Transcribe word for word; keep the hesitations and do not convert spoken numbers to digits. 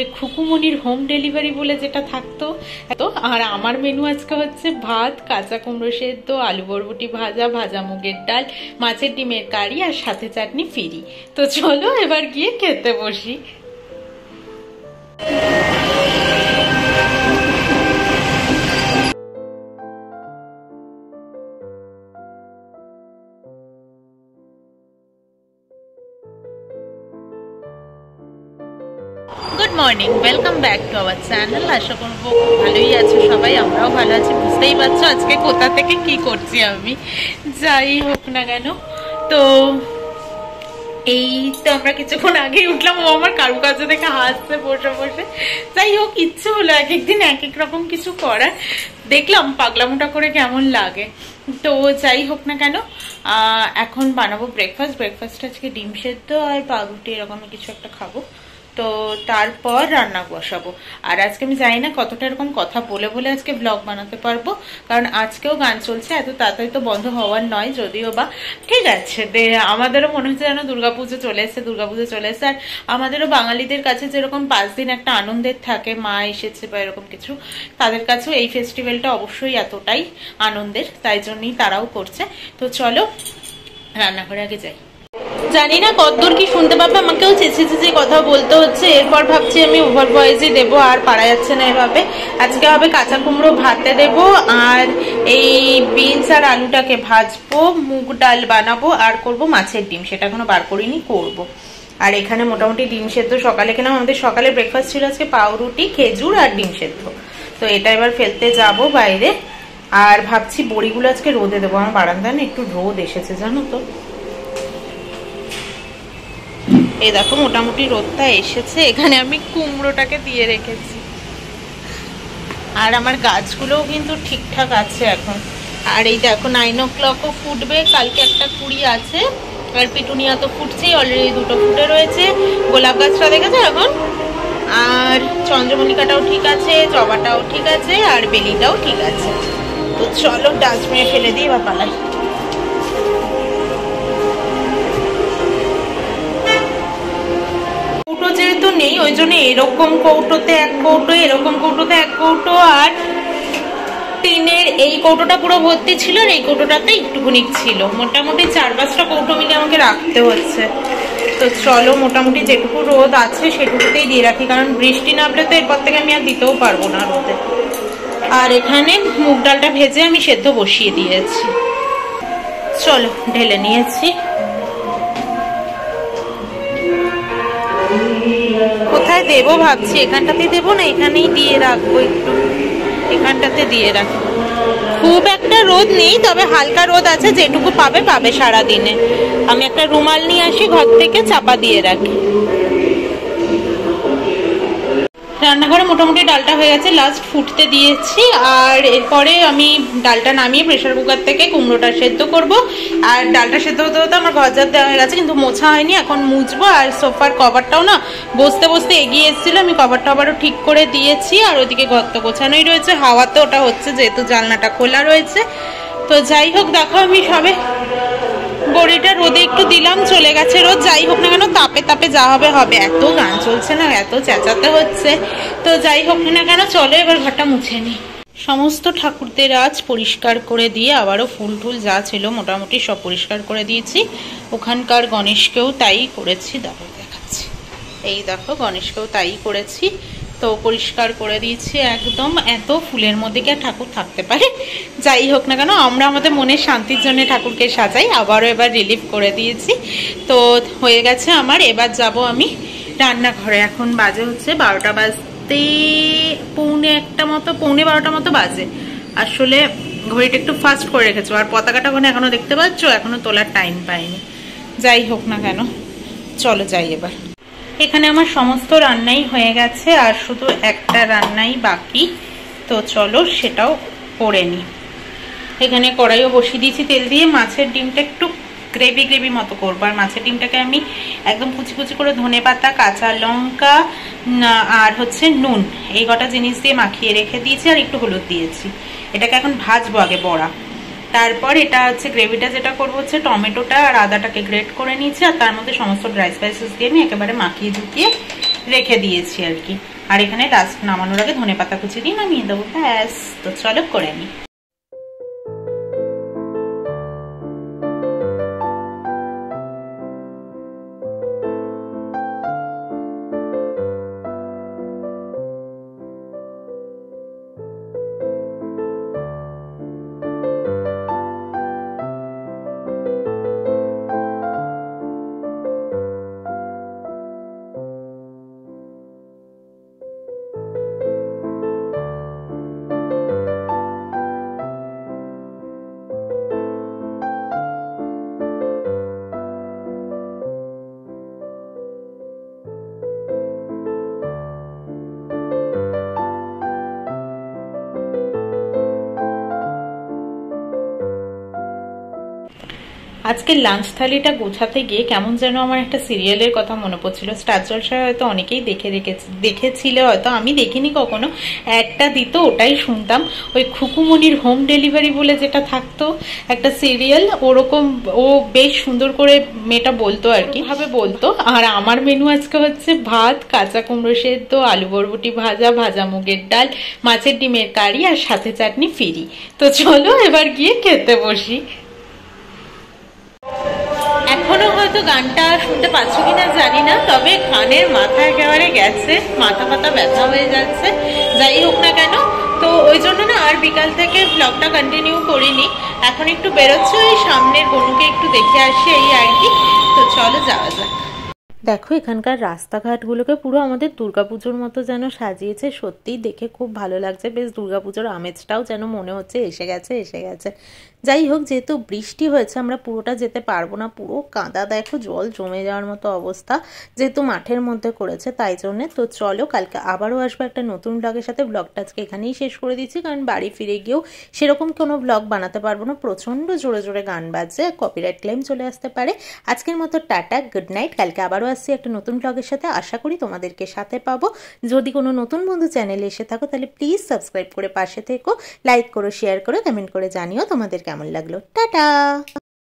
खुकुमनिर home delivery बोले जेटा थाकतो तो are आमार मेनू आज के होच्छे भात काचा कुमड़ो सेद्धो आलू बरबटी भाजा भाजा मुगेर डाल माछेर डिमेर कारी आर साथे चाटनी फ्री। तो चलो एबार गिये खेते बसि। Good morning, welcome back to our channel. आशा करब भलोई आছো সবাই, আমরাও ভালো আছি। বুঝতেই পারছো আজকে কোথা থেকে কি করছি আমি, যাই হোক না কেন। তো এই তো আমরা কিছুক্ষণ আগে উঠলাম, ও আমার কারুকার্য দেখে হাসছে বসে বসে। যাই হোক, ইচ্ছে হলো এক একদিন এক এক রকম কিছু করার, দেখলাম পাগলামোটা করে কেমন লাগে। তো যাই হোক না কেন, এখন বানাবো ব্রেকফাস্ট। ব্রেকফাস্ট আজকে ডিম সেদ্ধ আর পাউরুটি এরকম কিছু একটা খাবো। তো তারপর রান্না বসাবো। আর আজকে আমি জানি না কতটা এরকম কথা বলে বলে আজকে ব্লগ বানাতে পারবো, কারণ আজকেও গান চলছে, এত তাড়াতাড়ি তো বন্ধ হওয়ার নয় যদিও বা। ঠিক আছে, আমাদেরও মনে হচ্ছে যেন দুর্গাপুজো চলে এসছে, দুর্গাপুজো চলে এসছে। আর আমাদেরও বাঙালিদের কাছে যেরকম পাঁচ দিন একটা আনন্দের থাকে, মা এসেছে বা এরকম কিছু, তাদের কাছেও এই ফেস্টিভ্যালটা অবশ্যই এতটাই আনন্দের, তাই জন্যই তারাও করছে। তো চলো রান্নাঘরে আগে যাই। জানি না কতদূর কি শুনতে পাবে, আমাকেও চেঁচিয়ে চেঁচিয়ে কথা বলতে হচ্ছে। এরপর ভাবছি আমি ওভার ভয়েসই দেবো, আর পারা যাচ্ছে না এভাবে। আজকে হবে কাঁচা কুমড়ো ভাতে দেবো, আর এই বিনস আর আলুটাকে ভাজবো, মুগ ডাল বানাবো, আর করব মাছের ডিম, সেটা এখনো বার করিনি, করব। আর এখানে মোটামুটি ডিম সেদ্ধ সকালে খেলাম, আমাদের সকালে ব্রেকফাস্ট ছিল আজকে পাউরুটি, খেজুর আর ডিম সেদ্ধ। তো এটা এবার ফেলতে যাব বাইরে। আর ভাবছি বড়িগুলো আজকে রোদে দেবো, আমার বারান্দায় না একটু রোদ এসেছে জানো তো, এই দেখো মোটামুটি রোদটা এসেছে। এখানে আমি কুমড়োটাকে দিয়ে রেখেছি, আর আমার গাছগুলোও কিন্তু ঠিকঠাক আছে এখন। আর এই দেখো নাইন ও ক্লকও ফুটবে, কালকে একটা কুড়ি আছে। আর পিটুনিয়া তো ফুটছেই অলরেডি, দুটো ফুটে রয়েছে। গোলাপ গাছটা দেখেছে এখন, আর চন্দ্রমল্লিকাটাও ঠিক আছে, জবাটাও ঠিক আছে, আর বেলিটাও ঠিক আছে। তো চলো ডাস্টবিনে ফেলে দিই বা পালাই। যেহেতু নেই ওই জন্য এরকম কৌটোতে এক কৌটো, এরকম কৌটোতে এক কৌটো, আর টিনের এই কৌটোটা পুরো ভর্তি ছিল, আর এই কৌটোটাতে একটুখানি ছিল। মোটামুটি চার পাঁচটা কৌটো মিলে আমাকে রাখতে হচ্ছে। তো চলো মোটামুটি যেটুকু রোদ আছে সেটুকুতেই দিয়ে রাখি, কারণ বৃষ্টি নামলে তো এরপর থেকে আমি আর দিতেও পারবো না রোদে। আর এখানে মুগ ডালটা ভেজে আমি সেদ্ধ বসিয়ে দিয়েছি, চলো ঢেলে নিয়েছি। কোথায় দেবো ভাবছি, এখানটাতে দেবো না এখানেই দিয়ে রাখবো, একটু এখানটাতে দিয়ে রাখবো। খুব একটা রোদ নেই, তবে হালকা রোদ আছে, যেটুকু পাবে পাবে সারাদিনে। আমি একটা রুমাল নিয়ে আসি ঘর থেকে, চাপা দিয়ে রাখি। রান্নাঘরে মোটামুটি ডালটা হয়ে গেছে, লাস্ট ফুটতে দিয়েছি। আর এরপরে আমি ডালটা নামিয়ে প্রেশার কুকার থেকে কুমড়োটা সেদ্ধ করব। আর ডালটা সেদ্ধ হতে হতে আমার ঘর ঝাড় দেওয়া হয়ে গেছে, কিন্তু মোছা হয়নি, এখন মুছবো। আর সোফার কভারটাও না বসতে বসতে এগিয়ে এসেছিলো, আমি কভারটা আবারও ঠিক করে দিয়েছি। আর ওদিকে ঘর তো গোছানোই রয়েছে, হাওয়াতে ওটা হচ্ছে যেহেতু জানলাটা খোলা রয়েছে। তো যাই হোক, দেখো আমি সবে বড়িটা রোদে একটু দিলাম, চলে গেছে রোদ। যাই হোক না কেন, তাপে তাপে যা হবে হবে, এত গান চলছে না, এত চেঁচাতে হচ্ছে। তো যাই হোক না কেন, চলো এবার ঘরটা মুছে নিই। সমস্ত ঠাকুরদের আজ পরিষ্কার করে দিয়ে আবারও ফুল টুল যা ছিল মোটামুটি সব পরিষ্কার করে দিয়েছি। ওখানকার গণেশকেও তাই করেছি, দেখো দেখাচ্ছি, এই দেখো গণেশকেও তাই করেছি। তো পরিষ্কার করে দিয়েছি একদম, এত ফুলের মধ্যে কি আর ঠাকুর থাকতে পারে। যাই হোক না কেন, আমরা আমাদের মনের শান্তির জন্য ঠাকুরকে সাজাই। আবারও এবার রিলিভ করে দিয়েছি। তো হয়ে গেছে আমার, এবার যাব আমি রান্নাঘরে। এখন বাজে হচ্ছে বারোটা বাজতে পৌনে একটা মতো, পৌনে বারোটা মতো বাজে। আসলে ঘড়িটা একটু ফাস্ট করে রেখেছো, আর পতাকাটা ওখানে এখনও দেখতে পাচ্ছ, এখনও তোলার টাইম পাইনি। যাই হোক না কেন, চলো যাই এবার। এখানে আমার সমস্ত রান্নাই হয়ে গেছে, আর শুধু একটা রান্নাই বাকি। তো চলো সেটাও করে নিই। এখানে কড়াইও বসিয়ে দিয়েছি তেল দিয়ে, মাছের ডিমটা একটু গ্রেভি গ্রেভি মতো করবো। আর মাছের ডিমটাকে আমি একদম কুচি কুচি করে ধনে পাতা, কাঁচা লঙ্কা আর হচ্ছে নুন, এই কটা জিনিস দিয়ে মাখিয়ে রেখে দিয়েছি, আর একটু হলুদ দিয়েছি। এটাকে এখন ভাজবো আগে বড়া, তারপর এটা হচ্ছে গ্রেভিটা যেটা করবো হচ্ছে টমেটোটা আর আদাটাকে গ্রেট করে নিয়েছি, আর তার মধ্যে সমস্ত ড্রাই স্পাইসেস দিয়ে আমি একেবারে মাখিয়ে ঢুকিয়ে रेखे दिए और कि और एखे लास्ट नामानोर आगे धने पता कुचि दिए नामिए देव बैस। तो चलो करे नी। आज के लांच थालीटा गोछाते गিয়ে কেমন যেন আমার একটা সিরিয়ালের কথা মনে পড়ছিল। স্টার জলসায় হয়তো অনেকেই দেখে রেখেছে দেখেছিল হয়তো আমি দেখিনি কখনো। একটা দিত ওটাই শুনতাম, ওই খুকুমনির হোম ডেলিভারি বলে যেটা থাকতো একটা সিরিয়াল, ওরকম ও বেশ সুন্দর করে মেয়েটা বলতো আর কি ভাবে বলতো। আর আমার মেনু আজকে হচ্ছে ভাত, কাঁচা কুমড়ো সেদ্ধ, আলু বরবটি ভাজা, ভাজা মুগের ডাল, মাছের ডিমের কারি আর সাথে চাটনি ফিরি। তো চলো এবার গিয়ে খেতে বসি। এখনো হয়তো গানটা শুনতে পাচ্ছ কিনা জানি না, তবে কানের মাথা একেবারে গেছে, মাথা পাতা ব্যথা হয়ে যাচ্ছে। যাই হোক না কেন, তো ওই জন্য না আর বিকাল থেকে ব্লগটা কন্টিনিউ করিনি। এখন একটু বেরোচ্ছি, ওই সামনের গনুকে একটু দেখে আসি এই আর কি। তো চলো যাওয়া যাক। দেখো এখানকার রাস্তাঘাটগুলোকে পুরো আমাদের দুর্গাপুজোর মতো যেন সাজিয়েছে, সত্যিই দেখে খুব ভালো লাগছে। বেশ দুর্গাপুজোর আমেজটাও যেন মনে হচ্ছে এসে গেছে এসে গেছে। যাই হোক, যেহেতু বৃষ্টি হয়েছে আমরা পুরোটা যেতে পারবো না, পুরো কাঁদা দেখো জল জমে যাওয়ার মতো অবস্থা, যেহেতু মাঠের মধ্যে করেছে তাই জন্যে। তো চলো কালকে আবারও আসবো একটা নতুন ব্লগের সাথে। ব্লগটা আজকে এখানেই শেষ করে দিচ্ছি, কারণ বাড়ি ফিরে গিয়েও সেরকম কোনো ব্লগ বানাতে পারবো না, প্রচণ্ড জোরে জোরে গান বাজছে, কপিরাইট ক্লেম চলে আসতে পারে। আজকের মতো টাটা, গুড নাইট। কালকে আবারও আসছি একটা নতুন ব্লগের সাথে, আশা করি তোমাদেরকে সাথে পাবো। যদি কোনো নতুন বন্ধু চ্যানেলে এসে থাকো তাহলে প্লিজ সাবস্ক্রাইব করে পাশে থেকো, লাইক করো, শেয়ার করো, কমেন্ট করে জানিও তোমাদের কেমন লাগলো। টাটা।